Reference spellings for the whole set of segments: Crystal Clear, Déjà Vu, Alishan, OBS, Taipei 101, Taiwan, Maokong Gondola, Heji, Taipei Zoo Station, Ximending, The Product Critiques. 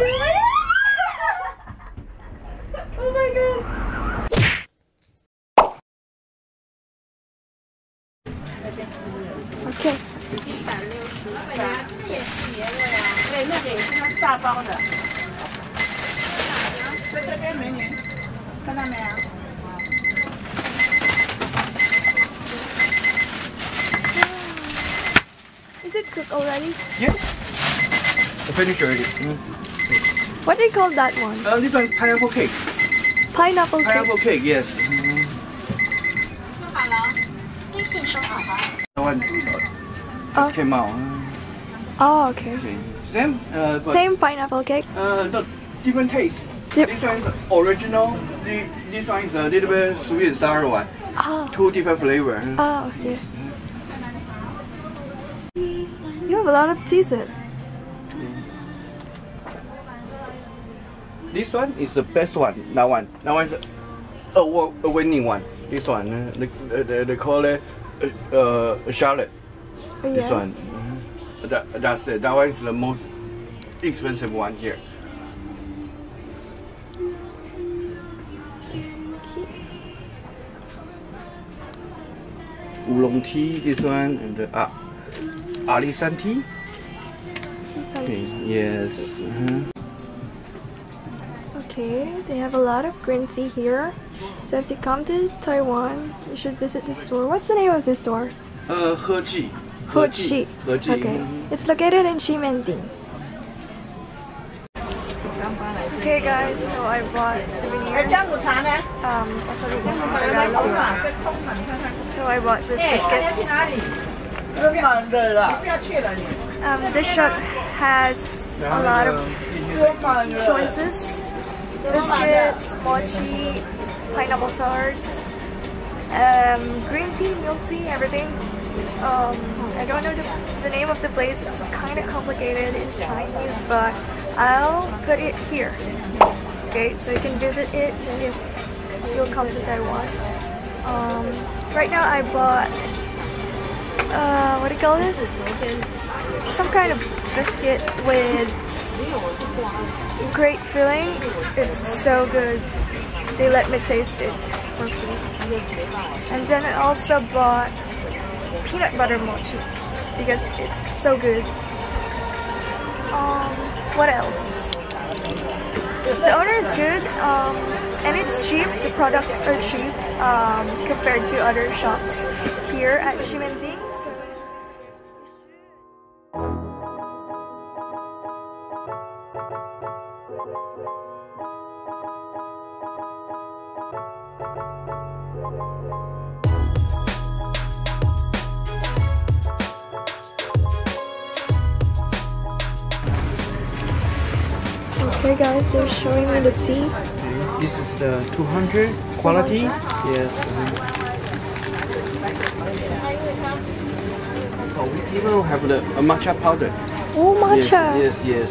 Oh my god. Okay. Is it cooked already? Yeah. I finished already. What do you call that one? This one pineapple cake. Pineapple cake? Pineapple cake, yes. The one that came out. Oh, okay. Same? Same pineapple cake? No, different taste. This one is original. This one is a little bit sweet and sour one. Oh. Two different flavors. Oh, okay. You have a lot of dessert. This one is the best one. That one. That one is a winning one. This one. They call it Charlotte. Yes. This one. Mm-hmm. That's it. That one is the most expensive one here. Oolong tea, this one, and the Alishan tea. Okay. Yes. Mm-hmm. Okay, they have a lot of green tea here. So if you come to Taiwan, you should visit this store. What's the name of this store? Heji. Heji. Okay, it's located in Ximending. Okay guys, so I bought souvenirs. So I bought this biscuit. This shop has a lot of choices. Biscuits, mochi, pineapple tarts, green tea, milk tea, everything. I don't know the name of the place, it's kind of complicated in Chinese, but I'll put it here. Okay, so you can visit it if you'll come to Taiwan. Right now I bought, what do you call this? Some kind of biscuit with great filling. It's so good. They let me taste it. And then I also bought peanut butter mochi because it's so good. What else? The owner is good, and it's cheap. The products are cheap compared to other shops here at Ximending. Okay guys, they're showing me the tea. This is the 200 quality. Yes. Oh, we even have the matcha powder. Oh, matcha. Yes, yes, yes.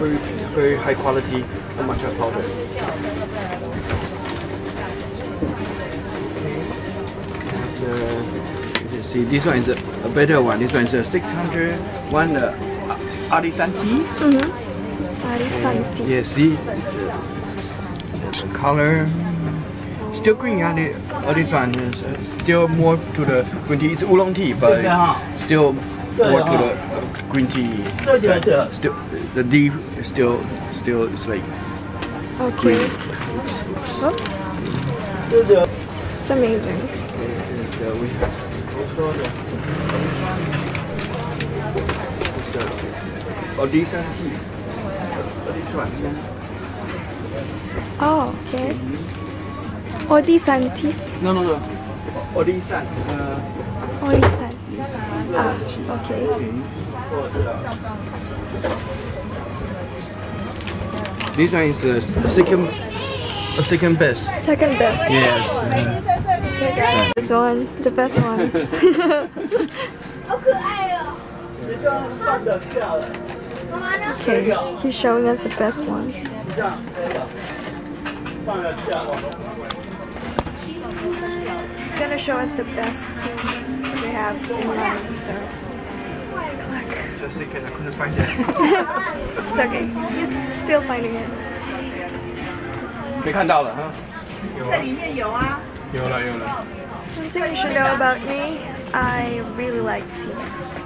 Very, very high quality matcha powder. You can see this one is a better one. This one is a 600 one. Alishan tea. Alishan tea. Yeah, see the color. Still green. This one is still more to the green tea. It's oolong tea, but it's still more to the green tea. Still, the leaf is still it's like okay. Green. It's amazing. And, we have also Alishan tea. This one. Oh, okay. Alishan tea. No. Alishan. Alishan. Ah, okay. This one is the second best. Second best. Yes. Okay, guys. This one, the best one. Okay, he's showing us the best one. He's gonna show us the best tea they have in line, so take a look. just in case I couldn't find it. It's okay. He's still finding it. 没看到了哈？有啊。有了有了。One thing you should know about me, I really like teas.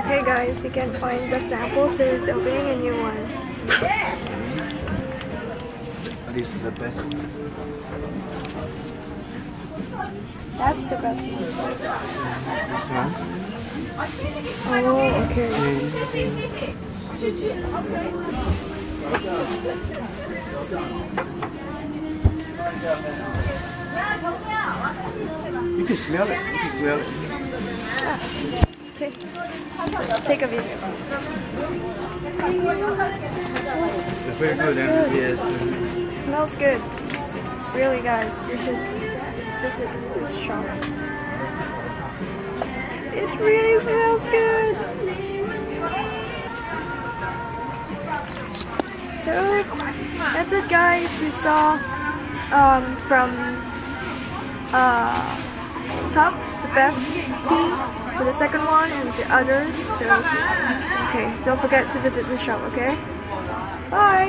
Okay, guys, you can find the samples. He's opening a new one. This is the best. That's the best one. This one? Oh, okay. You can smell it. You can smell it. Ah, okay. Let's take a video. It's very good. Yes. It smells good. Really, guys, you should visit this shop. It really smells good. So that's it, guys. You saw from top the best tea to the second one and to others. So okay, don't forget to visit the shop. Okay, bye.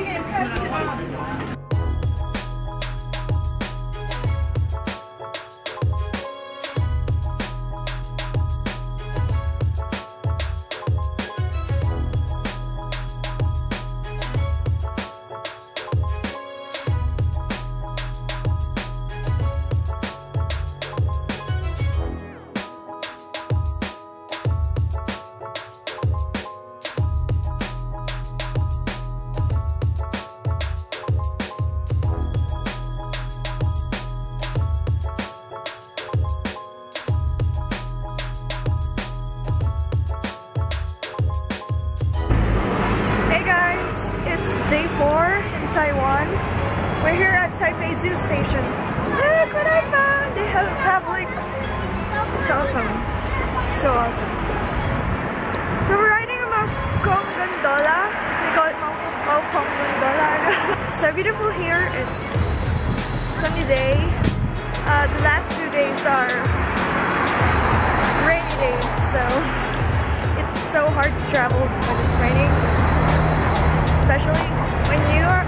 Taiwan. We're here at Taipei Zoo Station. Look what I found! They have a public telephone. So awesome. So we're riding a Maokong Gondola. They call it Maokong Gondola. It's so beautiful here. It's sunny day. The last 2 days are rainy days, so it's so hard to travel when it's raining. Especially when you're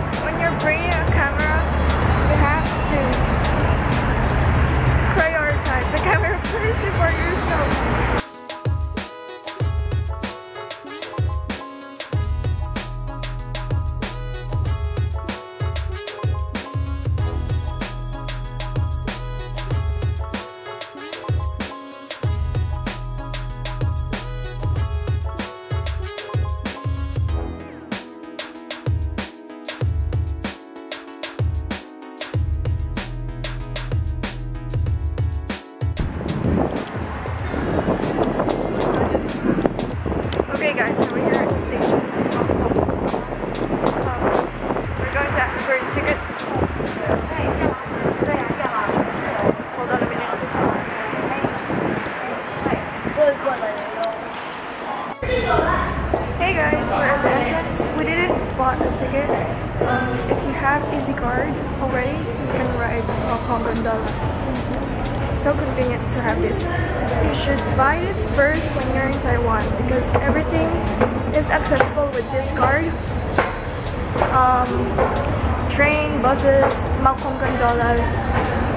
bringing a camera, you have to prioritize the camera first before yourself. Hey guys, we're at the entrance. We didn't bought a ticket. If you have Easy Card already, you can ride Maokong Gondola. It's so convenient to have this. You should buy this first when you're in Taiwan because everything is accessible with this card. Train, buses, Maokong Gondolas,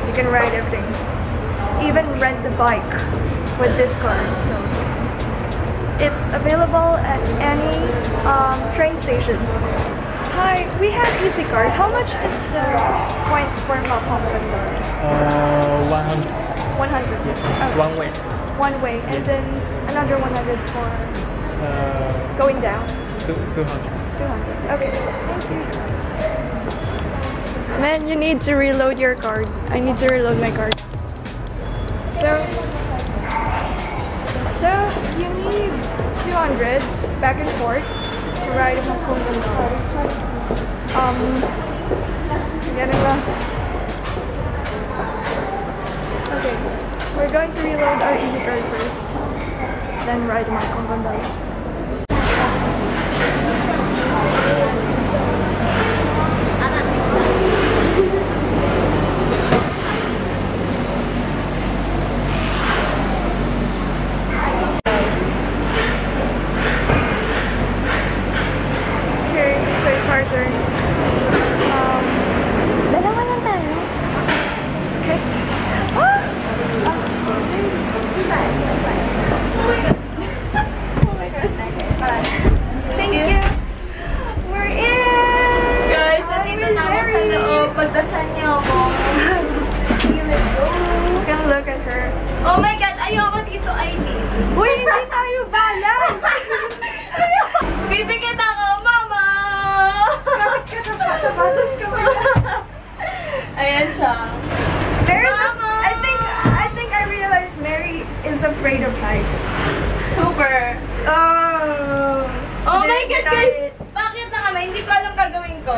you can ride everything. Even rent the bike with this card. So it's available at any train station. Hi, we have Easy Card. How much is the points for Maokong Gondola? 100. 100. Yes. Oh. One way. One way, and yes. Then another 100 for going down. 200. 200. Okay. Thank you. Man, you need to reload your card. I need to reload my card. So you need 200 back and forth to ride a Maokong Gondola. I'm getting lost. Okay, we're going to reload our Easy Card first, then ride a Maokong Gondola. Hindi tayo balance! Bibigyan ako, Mama! Kapit ka sa pasapatos ka ba? Ayan siya. I think I realized Mary is afraid of heights. Super! Oh! Oh my God, guys! Bakit na kami? Hindi ko alam gagawin ko.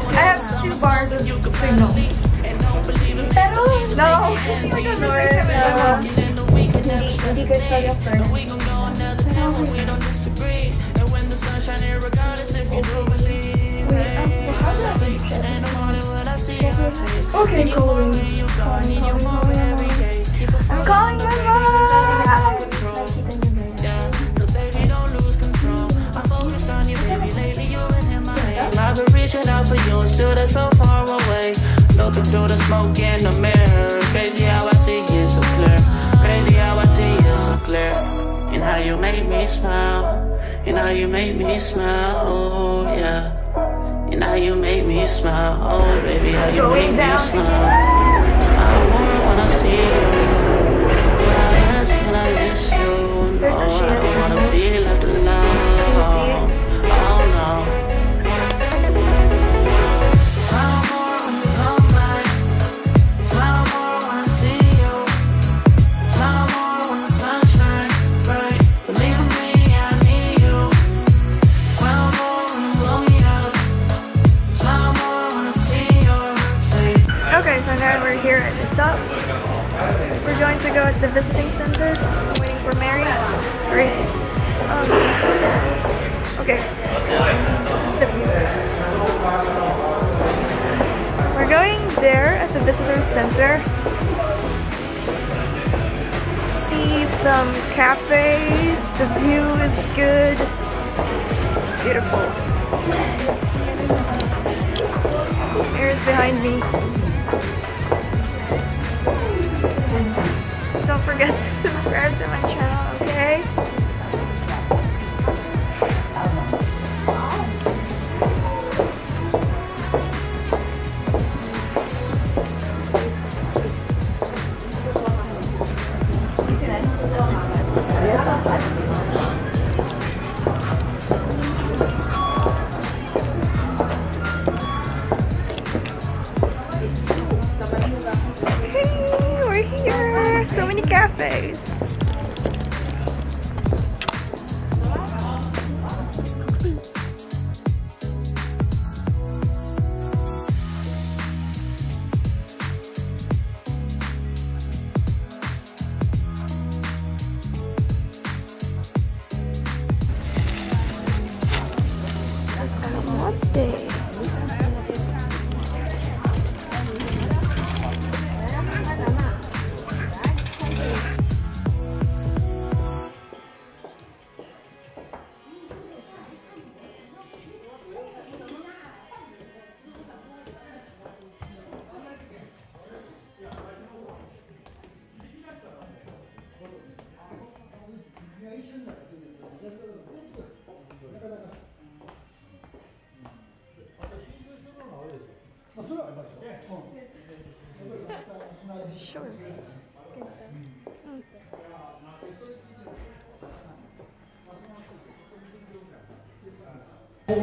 I have 2 bars of signal. Pero, no, it's like a noise. Hindi ko talaga first. Okay, cool. I'm calling my mom! I've been reaching out for you, still that's so far away. Looking through the smoke in the mirror. Crazy how I see you so clear. Crazy how I see you so clear. And how you make me smile. And how you make me smile, oh yeah. And how you make me smile, oh baby. How you make me smile. So I don't wanna see you. So I ask when I miss you. No, I don't wanna be left alone. Oh no. Up. We're going to go at the visiting center. I'm waiting for Mary. Sorry. Okay. So, we're going there at the visitor center. See some cafes. The view is good. It's beautiful. Mary's behind me. Don't forget to subscribe to my channel, okay? Sure. We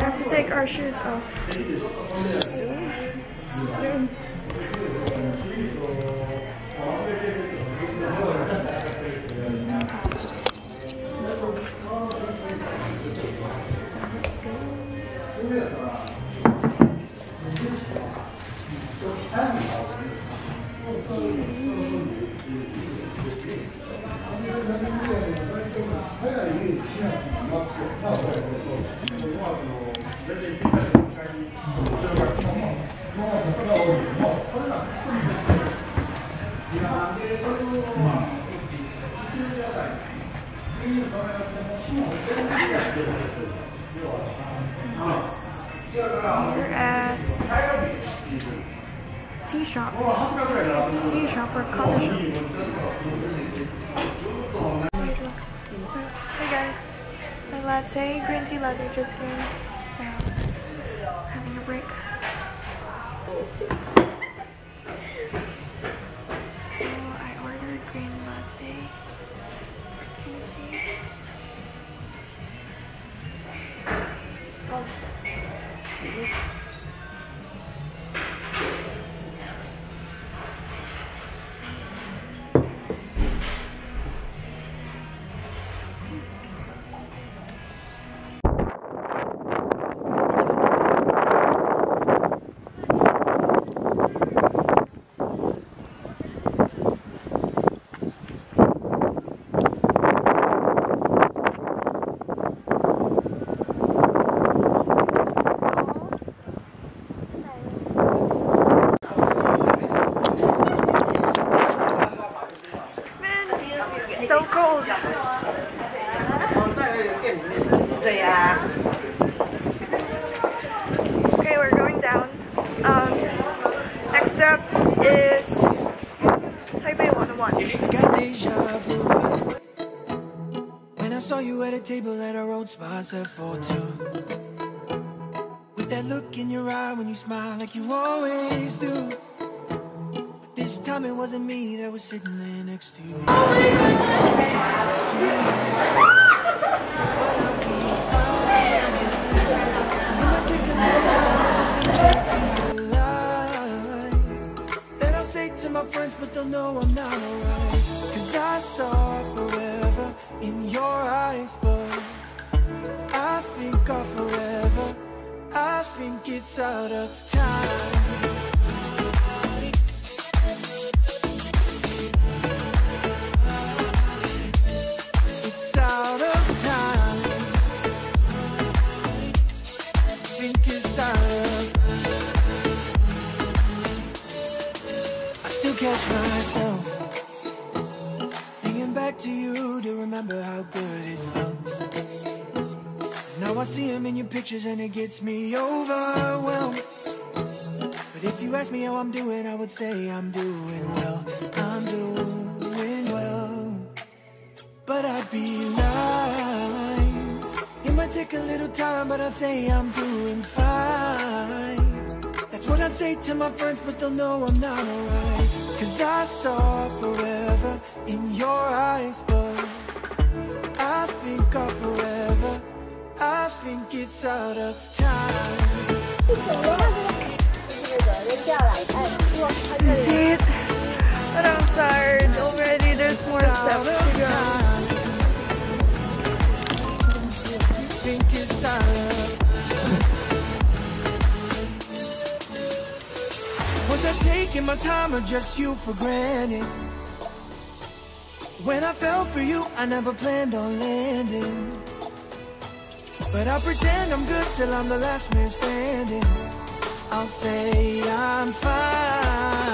have to take our shoes off. It's soon. It's soon. We're at tea shop. It's a tea shop or coffee shop. So, hey guys, my latte, green tea latte just came, so having a break. So I ordered green latte. Can you see? Oh. Okay, we're going down. Next up is Taipei 101. Got deja vu. When I saw you at a table at a road spa, I said 4-2. With that look in your eye when you smile like you always do. But this time it wasn't me that was sitting there next to you. But they'll know I'm not alright. Cause I saw forever in your eyes, but I think of forever. I think it's out of time. It's out of time. I think it's out of time. Catch myself thinking back to you to remember how good it felt. Now I see him in your pictures and it gets me overwhelmed. But if you ask me how I'm doing, I would say I'm doing well. I'm doing well. But I'd be lying. It might take a little time, but I say I'm doing fine. That's what I'd say to my friends, but they'll know I'm not alright. Cause I saw forever in your eyes, but I think of forever. I think it's out of time. You see it? But I'm tired already, there's more steps to go. I think it's out of time. Was I taking my time or just you for granted? When I fell for you, I never planned on landing. But I pretend I'm good till I'm the last man standing. I'll say I'm fine.